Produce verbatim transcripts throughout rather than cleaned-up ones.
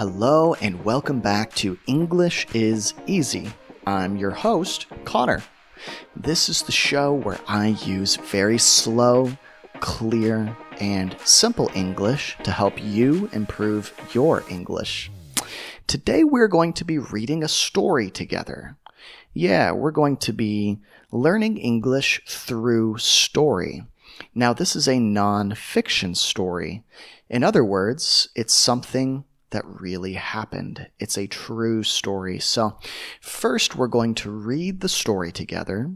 Hello and welcome back to English is Easy. I'm your host, Connor. This is the show where I use very slow, clear, and simple English to help you improve your English. Today we're going to be reading a story together. Yeah, we're going to be learning English through story. Now, this is a non-fiction story. In other words, it's something that really happened. It's a true story. So first, we're going to read the story together.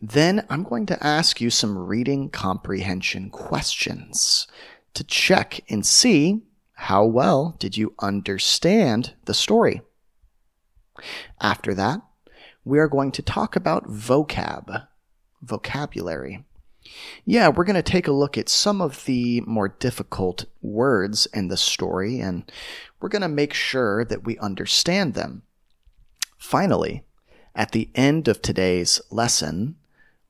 Then I'm going to ask you some reading comprehension questions to check and see how well did you understand the story. After that, we are going to talk about vocab, vocabulary. Yeah, we're going to take a look at some of the more difficult words in the story, and we're going to make sure that we understand them. Finally, at the end of today's lesson,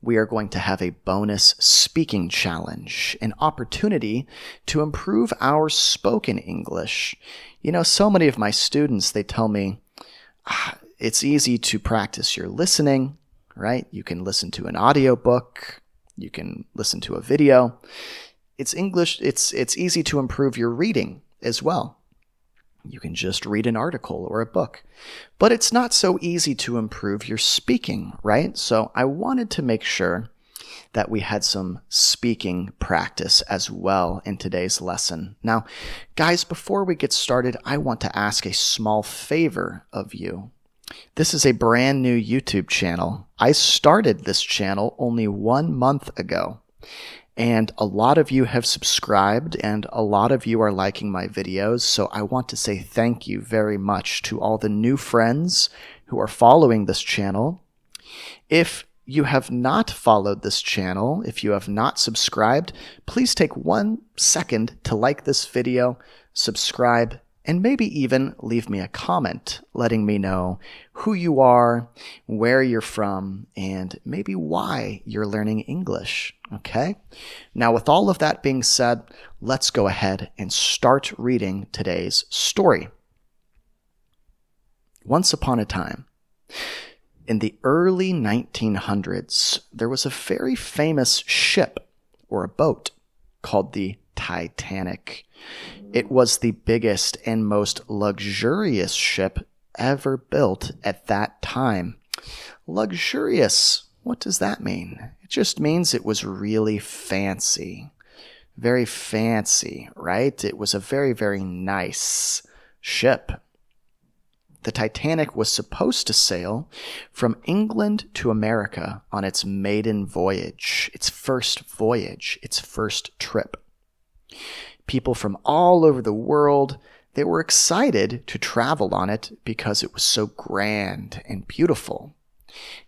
we are going to have a bonus speaking challenge, an opportunity to improve our spoken English. You know, so many of my students, they tell me, ah, it's easy to practice your listening, right? You can listen to an audiobook. You can listen to a video. It's English. It's, it's easy to improve your reading as well. You can just read an article or a book. But it's not so easy to improve your speaking, right? So I wanted to make sure that we had some speaking practice as well in today's lesson. Now, guys, before we get started, I want to ask a small favor of you. This is a brand new YouTube channel. I started this channel only one month ago, and a lot of you have subscribed, and a lot of you are liking my videos, so I want to say thank you very much to all the new friends who are following this channel. If you have not followed this channel, if you have not subscribed, please take one second to like this video, subscribe, and maybe even leave me a comment letting me know who you are, where you're from, and maybe why you're learning English, okay? Now, with all of that being said, let's go ahead and start reading today's story. Once upon a time, in the early nineteen hundreds, there was a very famous ship or a boat called the Titanic. It was the biggest and most luxurious ship ever built at that time. Luxurious, what does that mean? It just means it was really fancy. Very fancy, right? It was a very, very nice ship. The Titanic was supposed to sail from England to America on its maiden voyage, its first voyage, its first trip. People from all over the world, they were excited to travel on it because it was so grand and beautiful.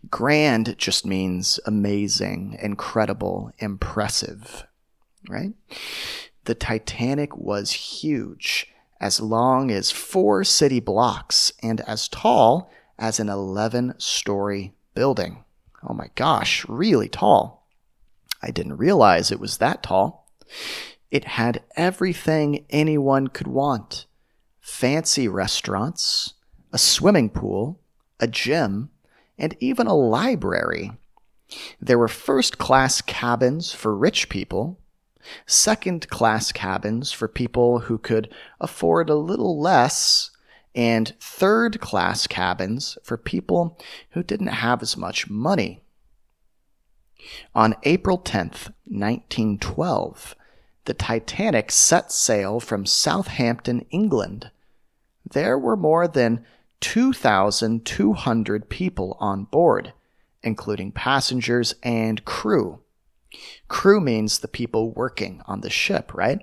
Grand just means amazing, incredible, impressive, right? The Titanic was huge, as long as four city blocks and as tall as an eleven-story building. Oh my gosh, really tall. I didn't realize it was that tall. It had everything anyone could want. Fancy restaurants, a swimming pool, a gym, and even a library. There were first-class cabins for rich people, second-class cabins for people who could afford a little less, and third-class cabins for people who didn't have as much money. On April tenth, nineteen twelve, the Titanic set sail from Southampton, England. There were more than two thousand two hundred people on board, including passengers and crew. Crew means the people working on the ship, right?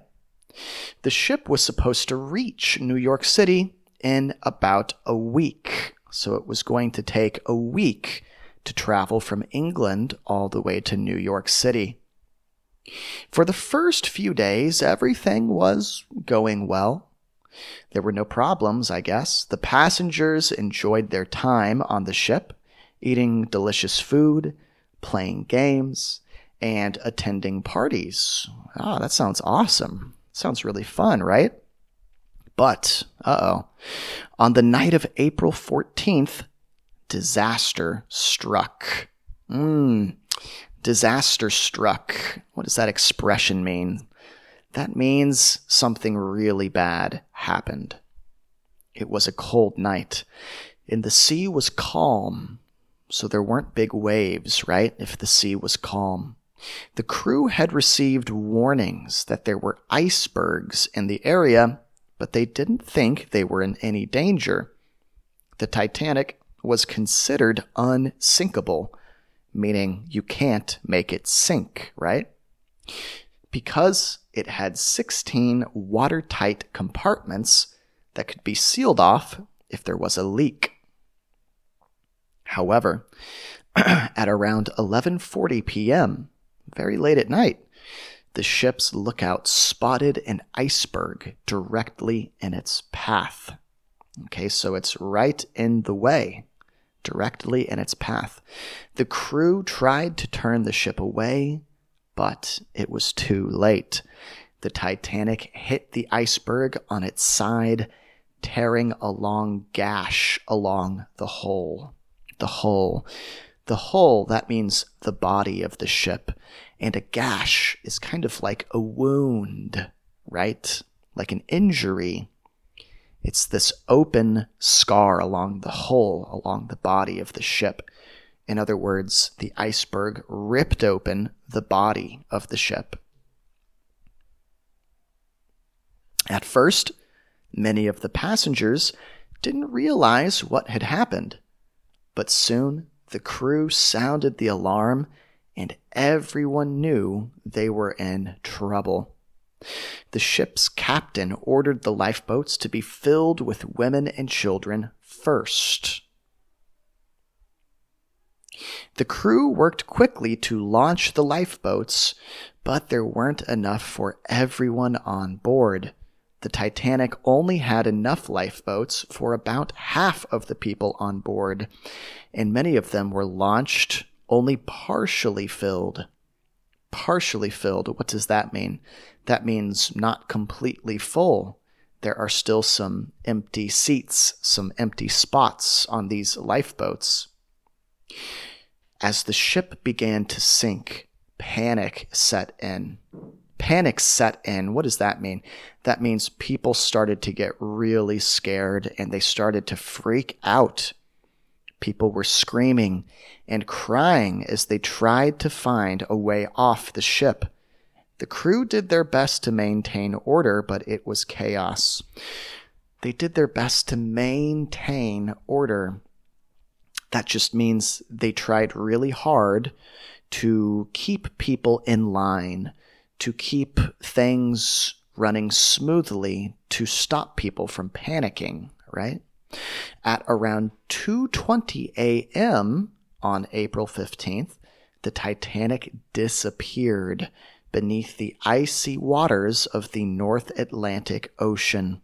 The ship was supposed to reach New York City in about a week, so it was going to take a week to travel from England all the way to New York City. For the first few days, everything was going well. There were no problems, I guess. The passengers enjoyed their time on the ship, eating delicious food, playing games, and attending parties. Ah, that sounds awesome. Sounds really fun, right? But, uh-oh, on the night of April fourteenth, disaster struck. Mmm, disaster struck. What does that expression mean? That means something really bad happened. It was a cold night, and the sea was calm, so there weren't big waves, right, if the sea was calm. The crew had received warnings that there were icebergs in the area, but they didn't think they were in any danger. The Titanic was considered unsinkable, meaning you can't make it sink, right? Because it had sixteen watertight compartments that could be sealed off if there was a leak. However, at around eleven forty p m, very late at night, the ship's lookout spotted an iceberg directly in its path. Okay, so it's right in the way, directly in its path. The crew tried to turn the ship away, but it was too late. The Titanic hit the iceberg on its side, tearing a long gash along the hull. The hull. The hull, that means the body of the ship. And a gash is kind of like a wound, right? Like an injury. It's this open scar along the hull, along the body of the ship. In other words, the iceberg ripped open the body of the ship. At first, many of the passengers didn't realize what had happened, but soon the crew sounded the alarm and everyone knew they were in trouble. The ship's captain ordered the lifeboats to be filled with women and children first. The crew worked quickly to launch the lifeboats, but there weren't enough for everyone on board. The Titanic only had enough lifeboats for about half of the people on board, and many of them were launched only partially filled. Partially filled, what does that mean? That means not completely full. There are still some empty seats, some empty spots on these lifeboats. As the ship began to sink, panic set in. Panic set in. What does that mean? That means people started to get really scared and they started to freak out. People were screaming and crying as they tried to find a way off the ship. The crew did their best to maintain order, but it was chaos. They did their best to maintain order. That just means they tried really hard to keep people in line, to keep things running smoothly, to stop people from panicking, right? At around two twenty a m on April fifteenth, the Titanic disappeared beneath the icy waters of the North Atlantic Ocean.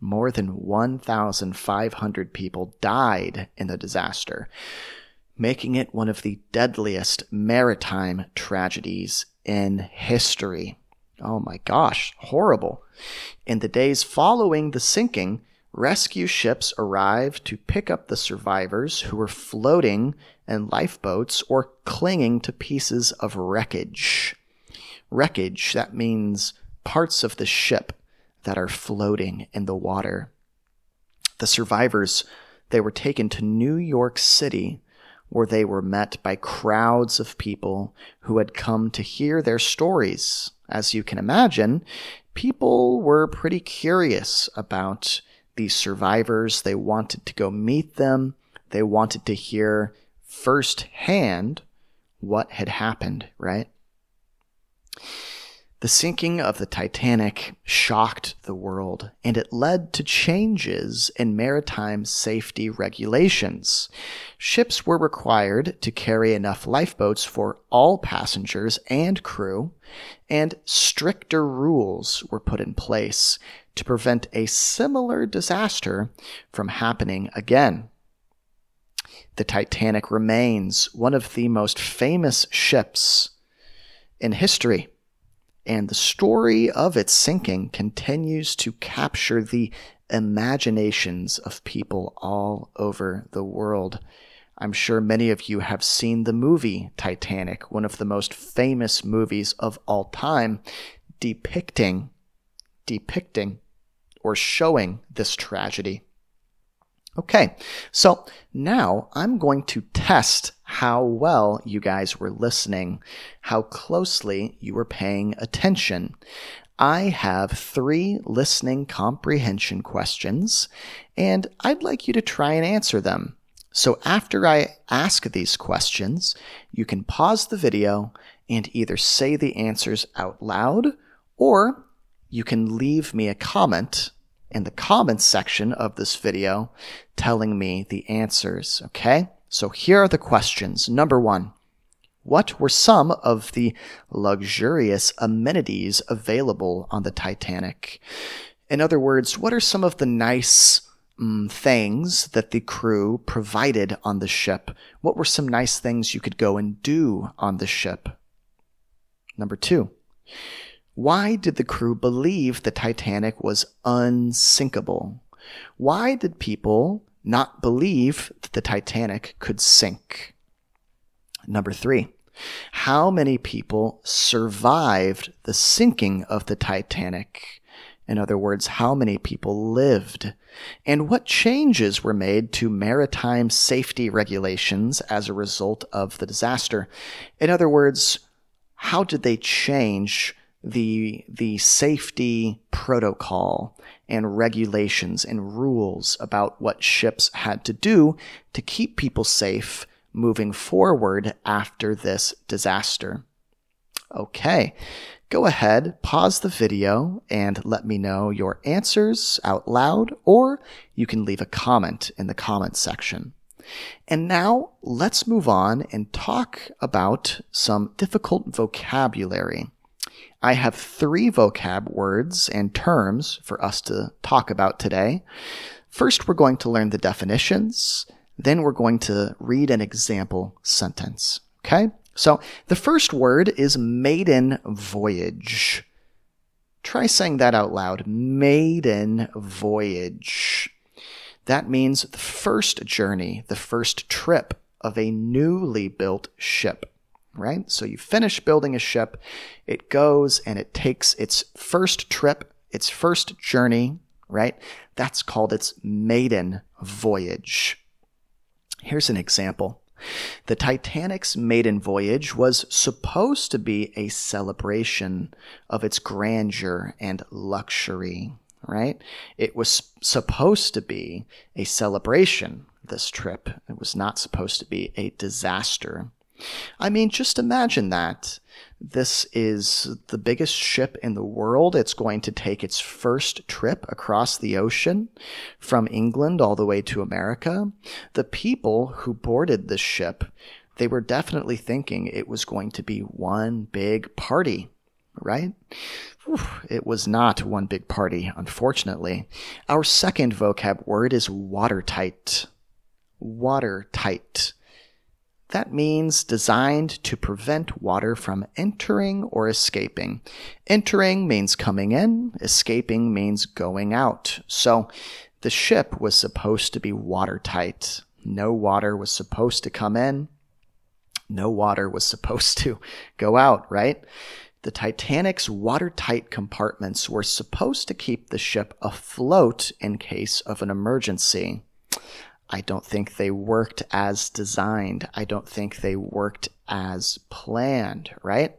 More than one thousand five hundred people died in the disaster, making it one of the deadliest maritime tragedies in history. Oh my gosh, horrible. In the days following the sinking, rescue ships arrived to pick up the survivors who were floating in lifeboats or clinging to pieces of wreckage. Wreckage, that means parts of the ship that are floating in the water. The survivors, they were taken to New York City, where they were met by crowds of people who had come to hear their stories. As you can imagine, people were pretty curious about these survivors. They wanted to go meet them. They wanted to hear firsthand what had happened, right? The sinking of the Titanic shocked the world, and it led to changes in maritime safety regulations. Ships were required to carry enough lifeboats for all passengers and crew, and stricter rules were put in place to prevent a similar disaster from happening again. The Titanic remains one of the most famous ships in history, and the story of its sinking continues to capture the imaginations of people all over the world. I'm sure many of you have seen the movie Titanic, one of the most famous movies of all time, depicting, depicting, or showing this tragedy. Okay, so now I'm going to test how well you guys were listening, how closely you were paying attention. I have three listening comprehension questions, and I'd like you to try and answer them. So after I ask these questions, you can pause the video and either say the answers out loud, or you can leave me a comment in the comments section of this video telling me the answers, okay? So here are the questions. Number one, what were some of the luxurious amenities available on the Titanic? In other words, what are some of the nice um, things that the crew provided on the ship? What were some nice things you could go and do on the ship? Number two, why did the crew believe the Titanic was unsinkable? Why did people not believe that the Titanic could sink? Number three, how many people survived the sinking of the Titanic? In other words, how many people lived? And what changes were made to maritime safety regulations as a result of the disaster? In other words, how did they change the the safety protocol and regulations and rules about what ships had to do to keep people safe moving forward after this disaster? Okay, go ahead, pause the video, and let me know your answers out loud, or you can leave a comment in the comments section. And now let's move on and talk about some difficult vocabulary. I have three vocab words and terms for us to talk about today. First, we're going to learn the definitions. Then we're going to read an example sentence. Okay? So the first word is maiden voyage. Try saying that out loud. Maiden voyage. That means the first journey, the first trip of a newly built ship. Right? So you finish building a ship, it goes and it takes its first trip, its first journey, right? That's called its maiden voyage. Here's an example. The Titanic's maiden voyage was supposed to be a celebration of its grandeur and luxury, right? It was supposed to be a celebration, this trip. It was not supposed to be a disaster. I mean, just imagine that. This is the biggest ship in the world. It's going to take its first trip across the ocean from England all the way to America. The people who boarded this ship, they were definitely thinking it was going to be one big party, right? It was not one big party, unfortunately. Our second vocab word is watertight. Watertight. That means designed to prevent water from entering or escaping. Entering means coming in, escaping means going out. So the ship was supposed to be watertight. No water was supposed to come in. No water was supposed to go out, right? The Titanic's watertight compartments were supposed to keep the ship afloat in case of an emergency. I don't think they worked as designed. I don't think they worked as planned, right?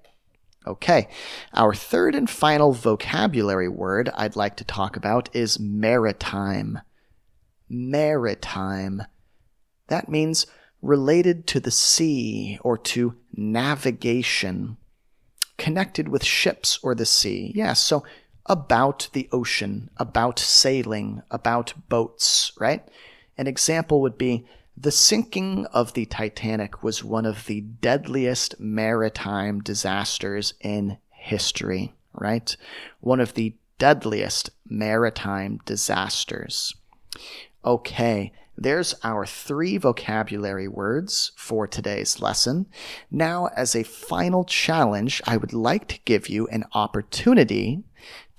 Okay, our third and final vocabulary word I'd like to talk about is maritime. Maritime. That means related to the sea or to navigation, connected with ships or the sea. Yeah, so about the ocean, about sailing, about boats, right? An example would be, the sinking of the Titanic was one of the deadliest maritime disasters in history, right? One of the deadliest maritime disasters. Okay, there's our three vocabulary words for today's lesson. Now, as a final challenge, I would like to give you an opportunity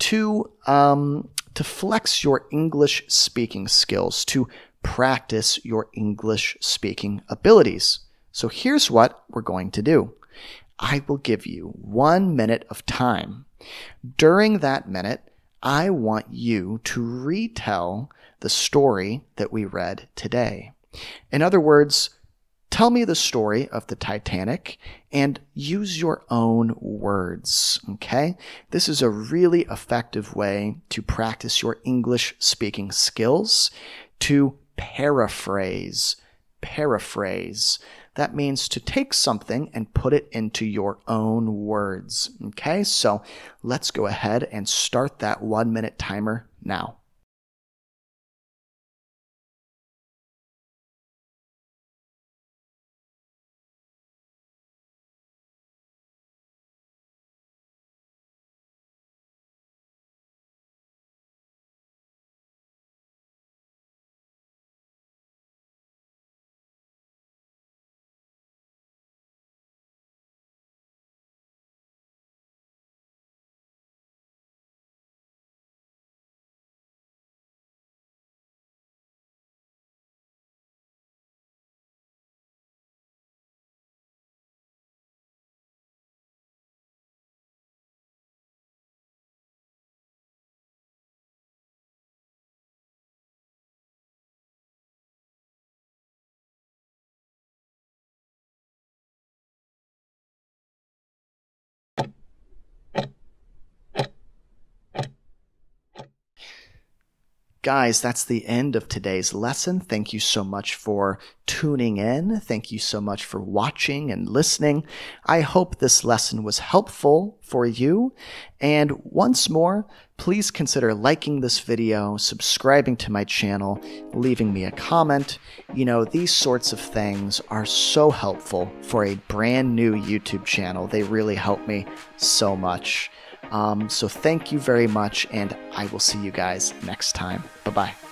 to, um, to flex your English speaking skills, to practice your English speaking abilities. So here's what we're going to do. I will give you one minute of time. During that minute, I want you to retell the story that we read today. In other words, tell me the story of the Titanic and use your own words, okay? This is a really effective way to practice your English speaking skills, to paraphrase. Paraphrase. That means to take something and put it into your own words, okay? So let's go ahead and start that one minute timer now. Guys, that's the end of today's lesson. Thank you so much for tuning in. Thank you so much for watching and listening. I hope this lesson was helpful for you. And once more, please consider liking this video, subscribing to my channel, leaving me a comment. You know, these sorts of things are so helpful for a brand new YouTube channel. They really help me so much. Um, so thank you very much, and I will see you guys next time. Bye-bye.